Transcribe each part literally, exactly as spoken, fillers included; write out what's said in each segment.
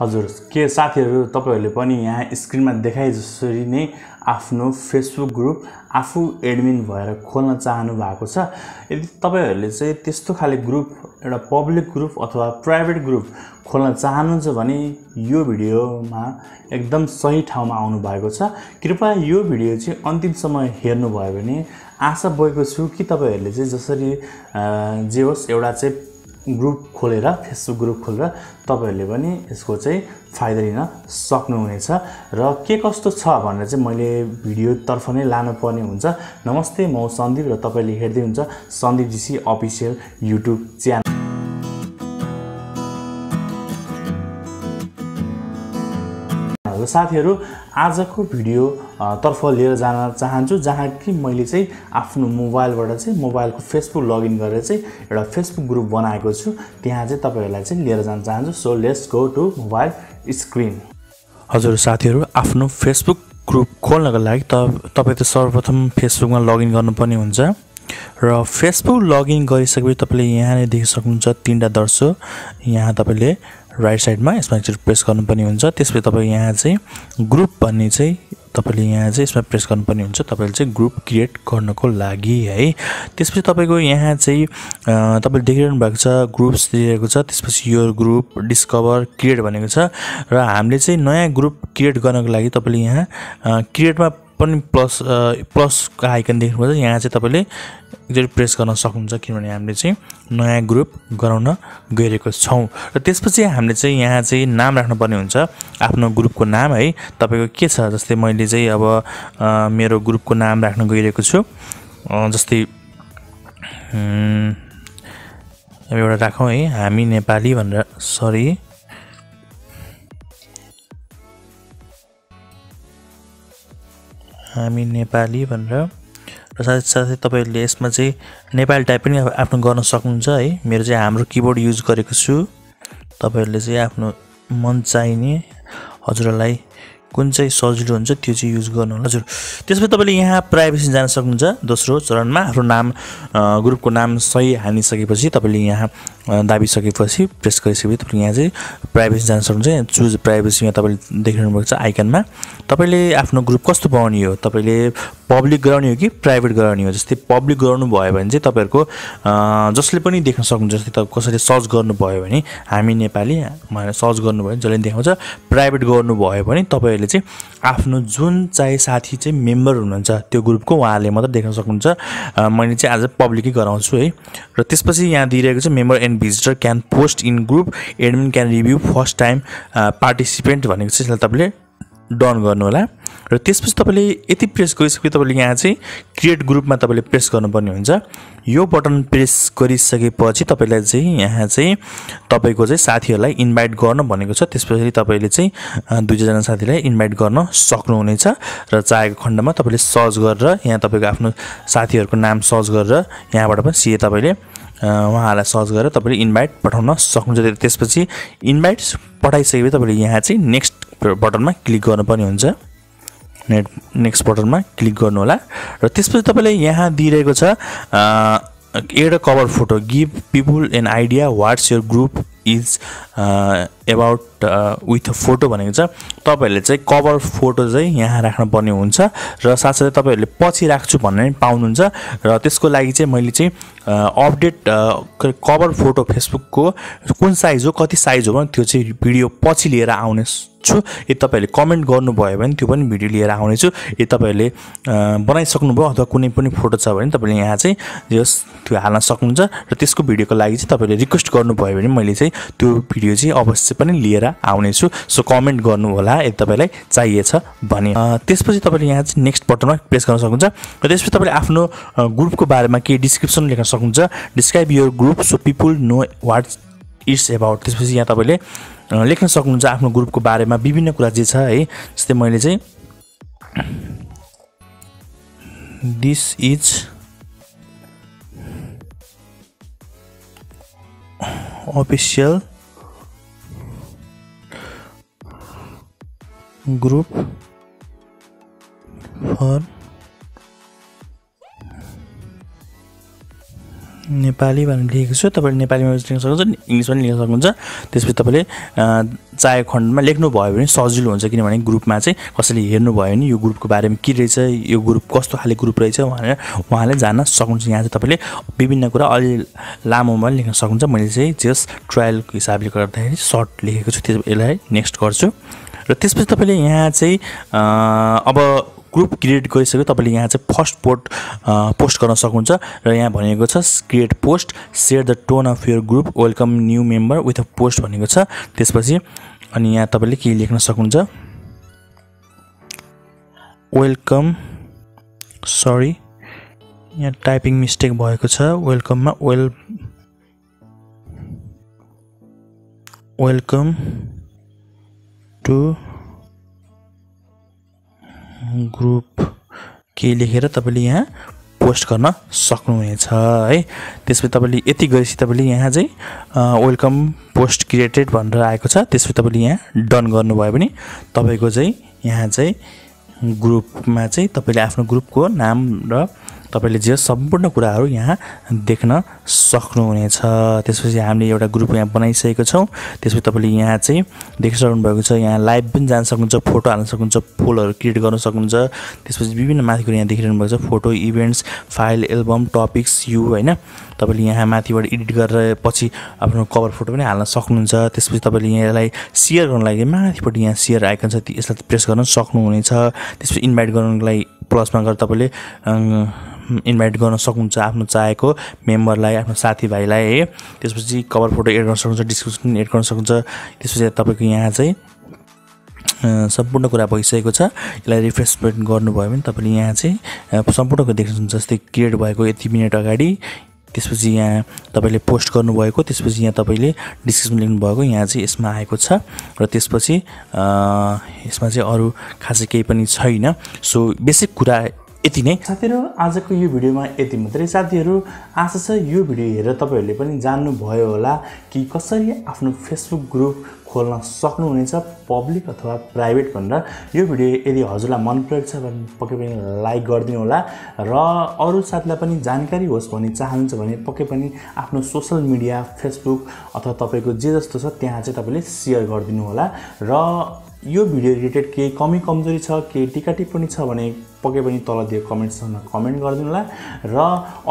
हजुर के साथीहरु तपाईहरुले पनि यहाँ स्क्रिनमा देखाइ जसरी नै आफ्नो फेसबुक ग्रुप आफू एडमिन भएर खोल्न चाहनु भएको छ। यदि तपाईहरुले चाहिँ त्यस्तो खाले ग्रुप एउटा पब्लिक ग्रुप अथवा प्राइभेट ग्रुप खोल्न चाहनुहुन्छ भने यो भिडियोमा एकदम सही ठाउँमा आउनु भएको छ। कृपया यो भिडियो चाहिँ अन्तिमसम्म हेर्नु भयो भने आशा भएको छु कि तपाईहरुले चाहिँ जसरी जे होस् एउटा चाहिँ ग्रुप खोलेर फेसबुक ग्रुप खोलेर तपाईहरुले पनि यसको चाहिँ फाइदा लिन सक्नुहुनेछ र के कस्तो छ भनेर चाहिँ मैले भिडियो तर्फ नै लानु पर्ने हुन्छ। नमस्ते म सन्दीप र तपाईले हेर्दै हुनुहुन्छ Sandeep GC official YouTube channel. साथीहरु आजको भिडियो तर्फ लिएर जान चाहन्छु जहाँ कि मैले चाहिँ आफ्नो मोबाइलबाट चाहिँ मोबाइलको फेसबुक लगइन गरेर चाहिँ एउटा फेसबुक ग्रुप बनाएको छु। त्यहाँ चाहिँ तपाईहरुलाई चाहिँ लिएर जान चाहन्छु। So let's go to mobile screen. हजुर साथीहरु आफ्नो फेसबुक ग्रुप खोल्नको लागि तपाई त सर्वप्रथम फेसबुकमा लगइन गर्नुपर्ने हुन्छ र फेसबुक लगइन गरिसकेपछि तपाईले यहाँ नै देख्न सक्नुहुन्छ तीनटा दर्शो। यहाँ तपाईले राइट साइडमा यसमा एकचोटि प्रेस गर्नुपर्ने हुन्छ। त्यसपछि तपाईँ यहाँ चाहिँ ग्रुप भन्ने चाहिँ तपाईले यहाँ चाहिँ यसमा प्रेस गर्नुपर्ने हुन्छ तपाईले चाहिँ ग्रुप क्रिएट गर्नको लागि है। त्यसपछि तपाईको यहाँ चाहिँ तपाईले देखिरहनु भएको छ ग्रुप्स दिएको छ। त्यसपछि यो ग्रुप डिस्कभर क्रिएट भनेको छ र हामीले चाहिँ नयाँ ग्रुप क्रिएट गर्नको लागि तपाईले यहाँ क्रिएटमा पनि प्लस प्लस आइकन देख्नुहुन्छ। यहाँ चाहिँ तपाईले एकचोटि प्रेस गर्न सक्नुहुन्छ किनभने हामीले चाहिँ नयाँ ग्रुप गराउन गएको छौं। र त्यसपछि हामीले चाहिँ यहाँ चाहिँ नाम राख्नुपर्ने हुन्छ आफ्नो ग्रुपको नाम है। तपाईको के छ जस्तै मैले चाहिँ अब मेरो ग्रुपको नाम राख्न गएको छु जस्तै एउटा राखौं है हामी नेपाली भनेर। सरी हामी नेपाली भनेर र साथै साथै तपाईहरुले यसमा चाहिँ नेपाल टाइप पनि आफ्नो गर्न सक्नुहुन्छ है। मेरो चाहिँ हाम्रो कीबोर्ड युज गरेको छु। तपाईहरुले चाहिँ आफ्नो मन चाहिने हजुरलाई कुन चाहिँ सजिलो हुन्छ त्यो चाहिँ युज गर्नु होला हजुर। त्यसपछि तपाईले यहाँ प्राइभेसी जान सक्नुहुन्छ। दोस्रो चरणमा आफ्नो नाम ग्रुपको नाम सही हानिसकेपछि तपाईले यहाँ दाबिसकेपछि प्रेस गरिसकेपछि तपाईले यहाँ चाहिँ प्राइभेसी जान सक्नुहुन्छ। यहाँ चुज प्राइभेसीमा तपाईले देखिरहनु भएको छ आइकनमा। तपाईले आफ्नो ग्रुप कस्तो बनाउने हो तपाईले पब्लिक गराउने हो कि प्राइभेट गराउने हो। जस्तै पब्लिक गराउनु भयो भने चाहिँ तपाईहरुको जसले पनि देख्न सक्नुहुन्छ। जस्तै त कसैले सर्च गर्नु भयो भने हामी नेपाली भनेर सर्च गर्नु भयो जसले देखाउँछ। प्राइभेट गर्नु भयो भने तपाईहरुले चाहिँ आफ्नो जुन चाहिँ साथी चाहिँ मेम्बर हुनुहुन्छ त्यो ग्रुपको उहाँले मात्र देख्न सक्नुहुन्छ। मैले चाहिँ आज पब्लिकै गराउँछु है। र त्यसपछि यहाँ दिइरहेको छ member and visitor can post in group admin can review first time participant भनेको चाहिँ यसलाई तपाईले डन गर्नु होला। र त्यसपछि तपाईले यति प्रेस गरिसकेपछि तपाईले यहाँ चाहिँ क्रिएट ग्रुपमा तपाईले प्रेस गर्नुपर्ने हुन्छ। यो बटन प्रेस गरिसकेपछि तपाईलाई चाहिँ यहाँ चाहिँ तपाईको चाहिँ साथीहरुलाई इन्भाइट गर्न भनेको छ। त्यसपछि तपाईले चाहिँ दुई जना साथीलाई इन्भाइट गर्न सक्नुहुनेछ र चाहेको खण्डमा तपाईले सर्च गरेर यहाँ तपाईको आफ्नो साथीहरुको नाम सर्च गरेर यहाँबाट पनि सिधै तपाईले उहाँलाई सर्च गरेर तपाईले इन्भाइट पठाउन सक्नुहुन्छ। त्यसपछि इन्भाइट पठाइसकेपछि तपाईले यहाँ चाहिँ नेक्स्ट बटनमा क्लिक गर्नुपर्ने हुन्छ। नेट नेक्स्ट बटनमा क्लिक गर्नु होला र त्यसपछि तपाईले यहाँ दिइरहेको छ एउटा cover photo give people an idea what's your group is about with a photo भनेको छ। तपाईहरुले चाहिँ कभर फोटो चाहिँ यहाँ राख्नुपर्ने हुन्छ र साथसाथै तपाईहरुले पछि राख्छु भन्ने पाउनुहुन्छ। र त्यसको लागि चाहिँ मैले चाहिँ अपडेट कभर फोटो फेसबुकको कुन साइज हो कति साइज हो भने त्यो चाहिँ भिडियो पछि लिएर आउने छु। यदि तपाईहरुले कमेन्ट गर्नुभयो भने त्यो पनि भिडियो लिएर आउनेछु। यदि तपाईहरुले बनाइसक्नुभयो अथवा कुनै पनि फोटो छ भने तपाईले यहाँ चाहिँ जस त्यो हाल्न सक्नुहुन्छ। र त्यसको भिडियोको लागि चाहिँ तपाईले रिक्वेस्ट गर्नुभयो भने मैले चाहिँ त्यो भिडियो चाहिँ अवश्य पनि लिएर आउनेछु। सो कमेन्ट गर्नु होला यदि तपाईलाई चाहिएछ भने। त्यसपछि तपाईले यहाँ चाहिँ नेक्स्ट बटनमा प्रेस गर्न सक्नुहुन्छ। र त्यसपछि तपाईले आफ्नो ग्रुपको बारेमा के डिस्क्रिप्सन लेख्न सक्नुहुन्छ। Describe your group so people know what it's about. त्यसपछि यहाँ तपाईले लेख्न सक्नुहुन्छ आफ्नो ग्रुपको बारेमा विभिन्न कुरा जे छ है। जस्तै मैले चाहिँ this is official group for Nepali भनेर लेखेको छु तपाईले नेपालीमा लेख्न सक्नुहुन्छ इंग्लिश पनि लेख्न सक्नुहुन्छ त्यसपछि तपाईले चाहे खण्डमा लेख्नु भयो भने सजिलो हुन्छ किनभने ग्रुपमा चाहिँ कसैले हेर्नु भयो नि यो ग्रुपको बारेमा के रहेछ यो ग्रुप कस्तो खाले ग्रुप रहेछ भनेर उहाँले जान्न सक्नुहुन्छ यहाँ चाहिँ तपाईले विभिन्न कुरा अलि लामोमा लेख्न सक्नुहुन्छ मैले चाहिँ जस्ट ट्रायलको हिसाबले गर्दाखेरि सर्ट लेखेको छु त्यसलाई नेक्स्ट गर्छु र त्यसपछि तपाईले यहाँ चाहिँ अब ग्रुप क्रिएट गरिसक्यो तपाईले यहाँ चाहिँ फर्स्ट पोस्ट पोस्ट गर्न सक्नुहुन्छ र यहाँ भनेको छ create post share the tone of your group welcome new member with a post भनेको छ त्यसपछि अनि यहाँ तपाईले के लेख्न सक्नुहुन्छ वेलकम सरी यहाँ टाइपिङ मिस्टेक भएको छ वेलकममा वेल वेलकम टु ग्रुप के लेखेर तपाईले यहाँ पोस्ट गर्न सक्नुहुनेछ है त्यसपछि तपाईले यति गरेपछि तपाईले यहाँ चाहिँ वेलकम पोस्ट क्रिएटेड भनेर आएको छ त्यसपछि तपाईले यहाँ डन गर्नुभयो भने तपाईको चाहिँ यहाँ चाहिँ ग्रुपमा चाहिँ तपाईले आफ्नो ग्रुपको नाम र तपाईले जे सम्पूर्ण कुराहरु यहाँ देख्न सक्नुहुनेछ त्यसपछि हामीले एउटा ग्रुप यहाँ बनाइसकेको छौ त्यसपछि तपाईले यहाँ चाहिँ देखिसक्नु भएको छ यहाँ लाइभ पनि जान सक्नुहुन्छ फोटो हाल्न सक्नुहुन्छ पोलहरु क्रिएट गर्न सक्नुहुन्छ त्यसपछि विभिन्न माथिको यहाँ देखिरहनु भएको छ photo events file album topics you हैन तपाईले यहाँ माथिबाट एडिट गरेर पछि आफ्नो कभर फोटो पनि हाल्न सक्नुहुन्छ त्यसपछि तपाईले यहाँलाई शेयर गर्न लागि माथिबाट यहाँ शेयर आइकन छ त्यसलाई प्रेस गर्न सक्नुहुनेछ त्यसपछि इन्भाइट गर्नको लागि प्लसमा गएर तपाईले इन्भाइट गर्न सक्नुहुन्छ आफ्नो चाहेको मेम्बरलाई आफ्नो साथीभाइलाई है त्यसपछि कभर फोटो एड गर्न सक्नुहुन्छ डिस्क्रिप्सन एड गर्न सक्नुहुन्छ त्यसपछि तपाईको यहाँ चाहिँ सम्पूर्ण कुरा भइसकेको छ यसलाई रिफ्रेशमेन्ट गर्नुभयो भने तपाईले यहाँ चाहिँ सम्पूर्ण कुरा देख्न सक्नुहुन्छ जस्तै क्रिएट भएको यति मिनेट अगाडि त्यसपछि यहाँ तपाईले पोस्ट गर्नु भएको त्यसपछि यहाँ तपाईले डिस्क्रिप्सन लेख्नु भएको यहाँ चाहिँ यसमा आएको छ र त्यसपछि यसमा चाहिँ अरु खासै केही पनि छैन सो बेसिक कुरा यति नै साथीहरु आजको यो भिडियोमा यति मात्रै साथीहरु आशा छ यो भिडियो हेरेर तपाईहरुले पनि जान्नु भयो होला कि कसरी आफ्नो फेसबुक ग्रुप खोल्न सक्नुहुनेछ पब्लिक अथवा प्राइभेट भनेर यो भिडियो यदि हजुरलाई मन परेको छ भने पक्कै पनि लाइक गरिदिनु होला र अरु साथीलाई पनि जानकारी होस् भनी चाहनुहुन्छ भने पक्कै पनि आफ्नो सोशल मिडिया फेसबुक अथवा तपाईको जे जस्तो छ त्यहाँ चाहिँ तपाईले शेयर गरिदिनु होला र यो भिडियो रिलेटेड केही कमी कमजोरी छ केही टिका टिप्पणी छ भने पक्कै पनि तल दिएको कमेन्ट्समा कमेन्ट गरिदिनु होला र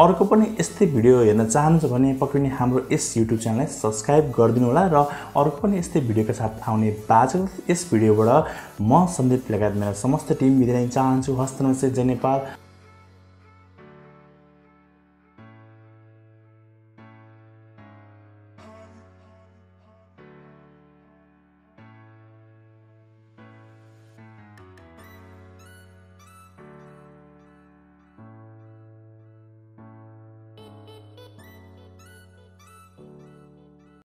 अर्को पनि यस्तै भिडियो हेर्न चाहनुहुन्छ भने पक्कै पनि हाम्रो यस युट्युब च्यानललाई सब्स्क्राइब गरिदिनु होला र अर्को पनि यस्तै भिडियोका साथ आउने बाजु यस भिडियोबाट म सन्देप लगायत मेरो समस्त टिम बिदा लिन चाहन्छु हस्त नमस्ते जय नेपाल।